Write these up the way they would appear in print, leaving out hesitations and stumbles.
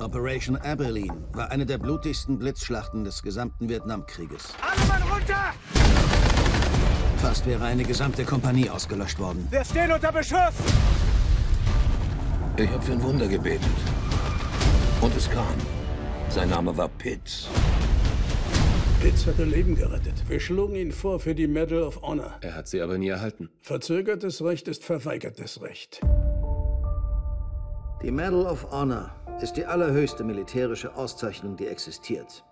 Operation Abilene war eine der blutigsten Blitzschlachten des gesamten Vietnamkrieges. Alle Mann runter! Fast wäre eine gesamte Kompanie ausgelöscht worden. Wir stehen unter Beschuss! Ich habe für ein Wunder gebetet. Und es kam. Sein Name war Pitts. Pitts hatte Leben gerettet. Wir schlugen ihn vor für die Medal of Honor. Er hat sie aber nie erhalten. Verzögertes Recht ist verweigertes Recht. Die Medal of Honor ist die allerhöchste militärische Auszeichnung, die existiert.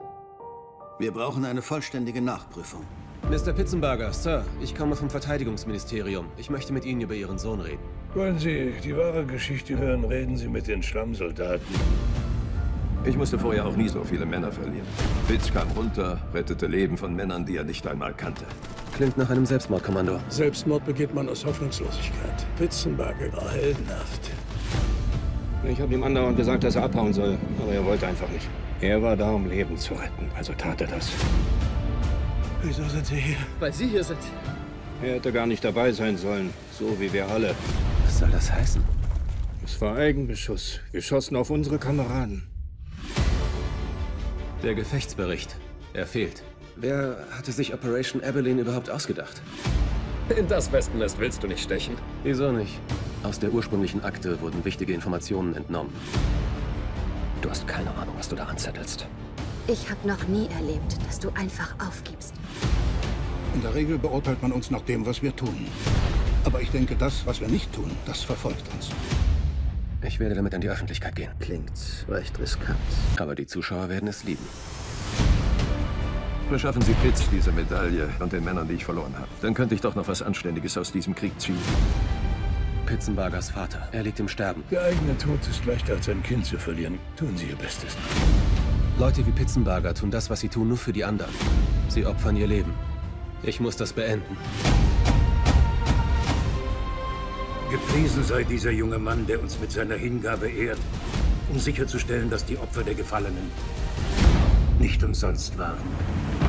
Wir brauchen eine vollständige Nachprüfung. Mr. Pitsenbarger, Sir, ich komme vom Verteidigungsministerium. Ich möchte mit Ihnen über Ihren Sohn reden. Wollen Sie die wahre Geschichte hören, reden Sie mit den Schlammsoldaten. Ich musste vorher auch nie so viele Männer verlieren. Pitts kam runter, rettete Leben von Männern, die er nicht einmal kannte. Klingt nach einem Selbstmordkommando. Selbstmord begeht man aus Hoffnungslosigkeit. Pitsenbarger war heldenhaft. Ich habe ihm andauernd gesagt, dass er abhauen soll, aber er wollte einfach nicht. Er war da, um Leben zu retten, also tat er das. Wieso sind Sie hier? Weil Sie hier sind. Er hätte gar nicht dabei sein sollen, so wie wir alle. Was soll das heißen? Es war Eigenbeschuss. Wir schossen auf unsere Kameraden. Der Gefechtsbericht. Er fehlt. Wer hatte sich Operation Abilene überhaupt ausgedacht? In das Wespennest willst du nicht stechen. Wieso nicht? Aus der ursprünglichen Akte wurden wichtige Informationen entnommen. Du hast keine Ahnung, was du da anzettelst. Ich habe noch nie erlebt, dass du einfach aufgibst. In der Regel beurteilt man uns nach dem, was wir tun. Aber ich denke, das, was wir nicht tun, das verfolgt uns. Ich werde damit an die Öffentlichkeit gehen. Klingt recht riskant. Aber die Zuschauer werden es lieben. Beschaffen Sie Pitts diese Medaille und den Männern, die ich verloren habe. Dann könnte ich doch noch was Anständiges aus diesem Krieg ziehen. Pitsenbargers Vater. Er liegt im Sterben. Der eigene Tod ist leichter als ein Kind zu verlieren. Tun Sie Ihr Bestes. Leute wie Pitsenbarger tun das, was sie tun, nur für die anderen. Sie opfern ihr Leben. Ich muss das beenden. Gepriesen sei dieser junge Mann, der uns mit seiner Hingabe ehrt, um sicherzustellen, dass die Opfer der Gefallenen nicht umsonst waren.